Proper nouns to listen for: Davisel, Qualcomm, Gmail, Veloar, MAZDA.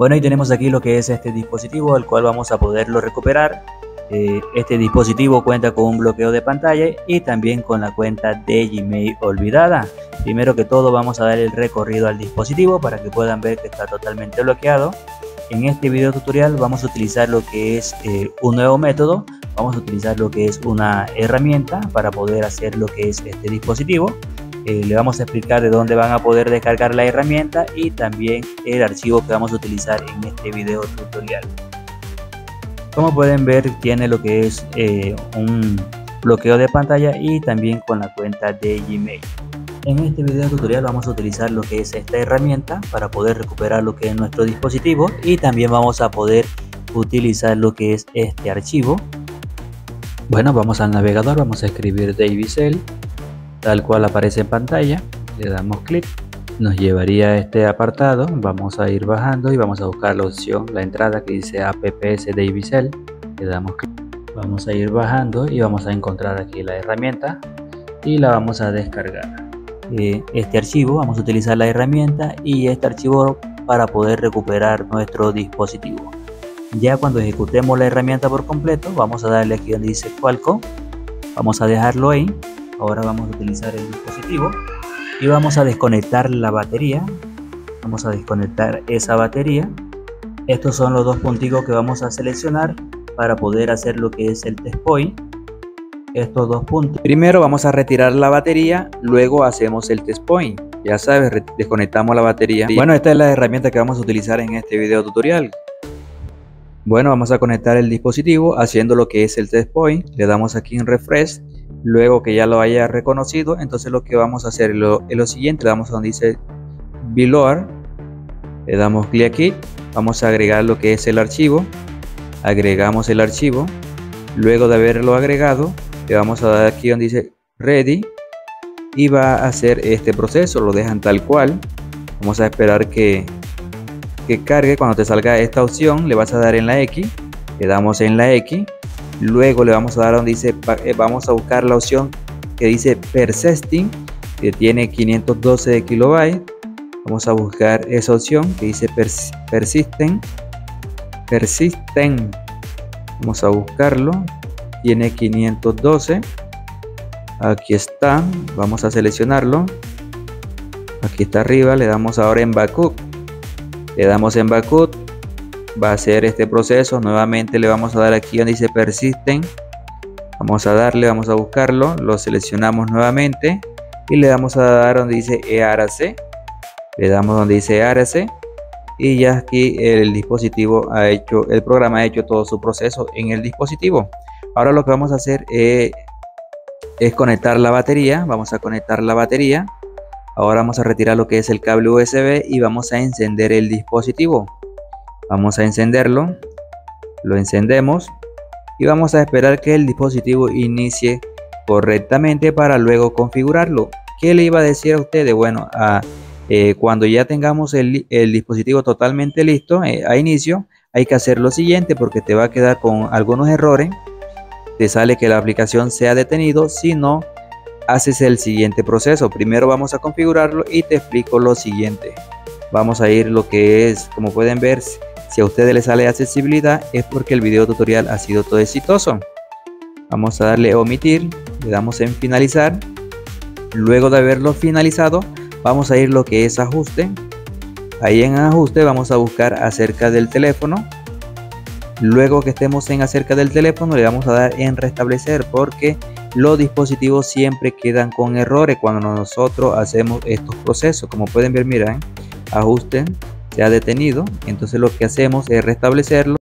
Bueno, y tenemos aquí lo que es este dispositivo, el cual vamos a poderlo recuperar. Este dispositivo cuenta con un bloqueo de pantalla y también con la cuenta de Gmail olvidada. Primero que todo vamos a dar el recorrido al dispositivo para que puedan ver que está totalmente bloqueado. En este video tutorial vamos a utilizar lo que es un nuevo método. Vamos a utilizar lo que es una herramienta para poder hacer lo que es este dispositivo. Le vamos a explicar de dónde van a poder descargar la herramienta y también el archivo que vamos a utilizar en este video tutorial. Como pueden ver, tiene lo que es un bloqueo de pantalla y también con la cuenta de Gmail. En este video tutorial vamos a utilizar lo que es esta herramienta para poder recuperar lo que es nuestro dispositivo y también vamos a poder utilizar lo que es este archivo. Bueno, vamos al navegador, vamos a escribir Davisel. Tal cual aparece en pantalla, le damos clic, nos llevaría a este apartado. Vamos a ir bajando y vamos a buscar la opción, la entrada que dice apps Davisel, le damos clic, vamos a ir bajando y vamos a encontrar aquí la herramienta y la vamos a descargar. Este archivo, vamos a utilizar la herramienta y este archivo para poder recuperar nuestro dispositivo. Ya cuando ejecutemos la herramienta por completo, vamos a darle aquí donde dice Qualcomm, vamos a dejarlo ahí. Ahora vamos a utilizar el dispositivo y vamos a desconectar la batería. Vamos a desconectar esa batería. Estos son los dos punticos que vamos a seleccionar para poder hacer lo que es el test point. Estos dos puntos. Primero vamos a retirar la batería, luego hacemos el test point. Ya sabes, desconectamos la batería. Bueno, esta es la herramienta que vamos a utilizar en este video tutorial. Bueno, vamos a conectar el dispositivo haciendo lo que es el test point. Le damos aquí en refresh. Luego que ya lo haya reconocido, entonces lo que vamos a hacer es lo siguiente. Le damos a donde dice Veloar, le damos clic aquí, vamos a agregar lo que es el archivo. Agregamos el archivo. Luego de haberlo agregado, le vamos a dar aquí donde dice ready y va a hacer este proceso. Lo dejan tal cual, vamos a esperar que cargue. Cuando te salga esta opción, le vas a dar en la X, le damos en la X. Luego le vamos a dar donde dice, vamos a buscar la opción que dice persisting, que tiene 512 de kilobytes. Vamos a buscar esa opción que dice persistent. Vamos a buscarlo, tiene 512. Aquí está, vamos a seleccionarlo. Aquí está arriba, le damos ahora en backup. Le damos en backup. Va a hacer este proceso nuevamente. Le vamos a dar aquí donde dice persisten, vamos a darle, vamos a buscarlo, lo seleccionamos nuevamente y le vamos a dar donde dice ERC, le damos donde dice ERC y ya aquí el dispositivo ha hecho, el programa ha hecho todo su proceso en el dispositivo. Ahora lo que vamos a hacer es conectar la batería. Vamos a conectar la batería. Ahora vamos a retirar lo que es el cable USB y vamos a encender el dispositivo. Vamos a encenderlo, lo encendemos y vamos a esperar que el dispositivo inicie correctamente para luego configurarlo. ¿Qué le iba a decir a ustedes? Bueno, cuando ya tengamos el dispositivo totalmente listo, a inicio, hay que hacer lo siguiente porque te va a quedar con algunos errores. Te sale que la aplicación se ha detenido si no haces el siguiente proceso. Primero vamos a configurarlo y te explico lo siguiente. Vamos a ir lo que es, como pueden ver, si a ustedes les sale accesibilidad es porque el video tutorial ha sido todo exitoso. Vamos a darle omitir, le damos en finalizar. Luego de haberlo finalizado, vamos a ir lo que es ajuste. Ahí en ajuste vamos a buscar acerca del teléfono. Luego que estemos en acerca del teléfono, le vamos a dar en restablecer porque los dispositivos siempre quedan con errores cuando nosotros hacemos estos procesos. Como pueden ver, miren, ajuste. Se ha detenido, entonces lo que hacemos es restablecerlo.